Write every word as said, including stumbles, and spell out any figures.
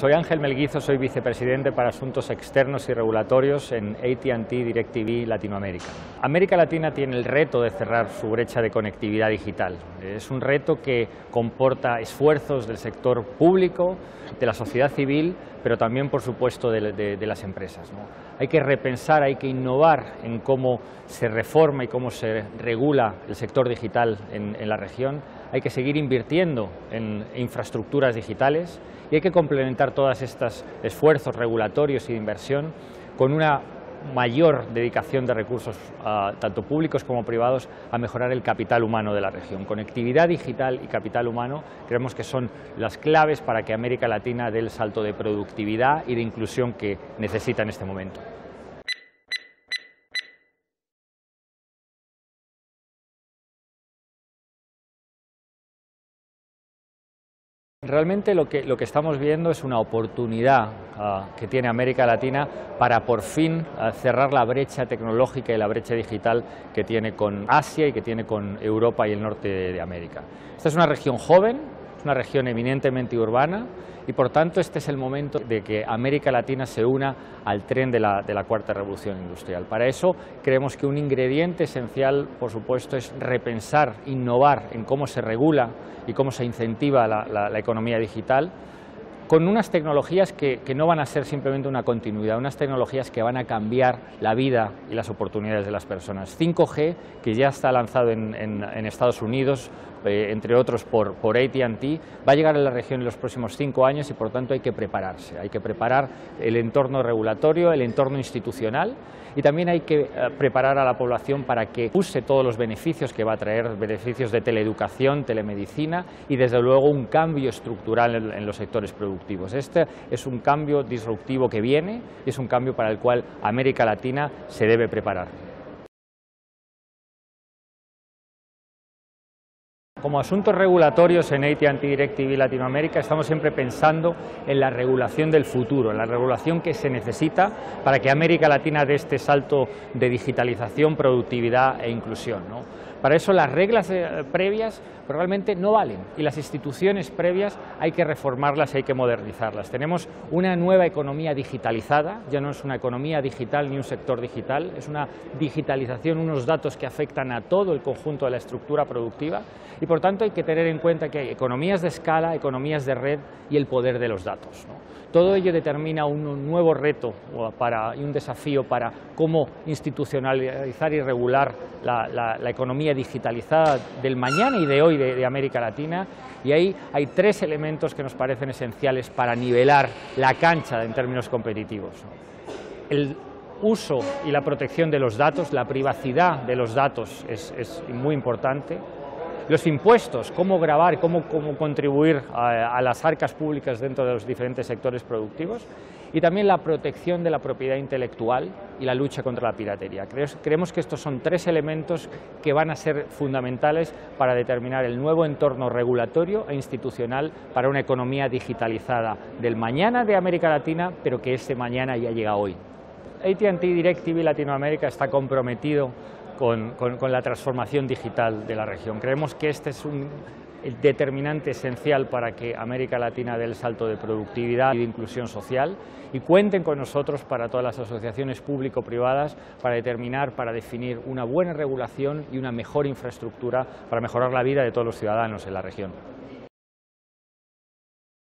Soy Ángel Melguizo, soy vicepresidente para asuntos externos y regulatorios en A T and T DirecTV Latinoamérica. América Latina tiene el reto de cerrar su brecha de conectividad digital. Es un reto que comporta esfuerzos del sector público, de la sociedad civil, pero también, por supuesto, de, de, de las empresas, ¿no? Hay que repensar, hay que innovar en cómo se reforma y cómo se regula el sector digital en, en la región. Hay que seguir invirtiendo en infraestructuras digitales y hay que complementar todos estos esfuerzos regulatorios y de inversión con una mayor dedicación de recursos uh, tanto públicos como privados a mejorar el capital humano de la región. Conectividad digital y capital humano creemos que son las claves para que América Latina dé el salto de productividad y de inclusión que necesita en este momento. Realmente lo que, lo que estamos viendo es una oportunidad uh, que tiene América Latina para por fin uh, cerrar la brecha tecnológica y la brecha digital que tiene con Asia y que tiene con Europa y el norte de, de América. Esta es una región joven, es una región eminentemente urbana y por tanto este es el momento de que América Latina se una al tren de la, de la Cuarta Revolución Industrial. Para eso creemos que un ingrediente esencial, por supuesto, es repensar, innovar en cómo se regula y cómo se incentiva la, la, la economía digital, con unas tecnologías que, que no van a ser simplemente una continuidad, unas tecnologías que van a cambiar la vida y las oportunidades de las personas. cinco G, que ya está lanzado en, en, en Estados Unidos, eh, entre otros por, por A T and T, va a llegar a la región en los próximos cinco años y por tanto hay que prepararse. Hay que preparar el entorno regulatorio, el entorno institucional y también hay que eh, preparar a la población para que use todos los beneficios que va a traer, beneficios de teleeducación, telemedicina y desde luego un cambio estructural en, en los sectores productivos. Este es un cambio disruptivo que viene y es un cambio para el cual América Latina se debe preparar. Como asuntos regulatorios en A T and T DirecTV Latinoamérica estamos siempre pensando en la regulación del futuro, en la regulación que se necesita para que América Latina dé este salto de digitalización, productividad e inclusión, ¿no? Para eso las reglas previas realmente no valen y las instituciones previas hay que reformarlas y hay que modernizarlas. Tenemos una nueva economía digitalizada, ya no es una economía digital ni un sector digital, es una digitalización, unos datos que afectan a todo el conjunto de la estructura productiva y por tanto hay que tener en cuenta que hay economías de escala, economías de red y el poder de los datos, ¿no? Todo ello determina un nuevo reto para, y un desafío para cómo institucionalizar y regular la, la, la economía digitalizada del mañana y de hoy de, de América Latina. Y ahí hay tres elementos que nos parecen esenciales para nivelar la cancha en términos competitivos, ¿no? El uso y la protección de los datos, la privacidad de los datos es, es muy importante. Los impuestos, cómo gravar, cómo, cómo contribuir a, a las arcas públicas dentro de los diferentes sectores productivos y también la protección de la propiedad intelectual y la lucha contra la piratería. Creemos que estos son tres elementos que van a ser fundamentales para determinar el nuevo entorno regulatorio e institucional para una economía digitalizada del mañana de América Latina, pero que este mañana ya llega hoy. A T and T DirecTV Latinoamérica está comprometido Con, con la transformación digital de la región. Creemos que este es un determinante esencial para que América Latina dé el salto de productividad y de inclusión social y cuenten con nosotros para todas las asociaciones público-privadas para determinar, para definir una buena regulación y una mejor infraestructura para mejorar la vida de todos los ciudadanos en la región.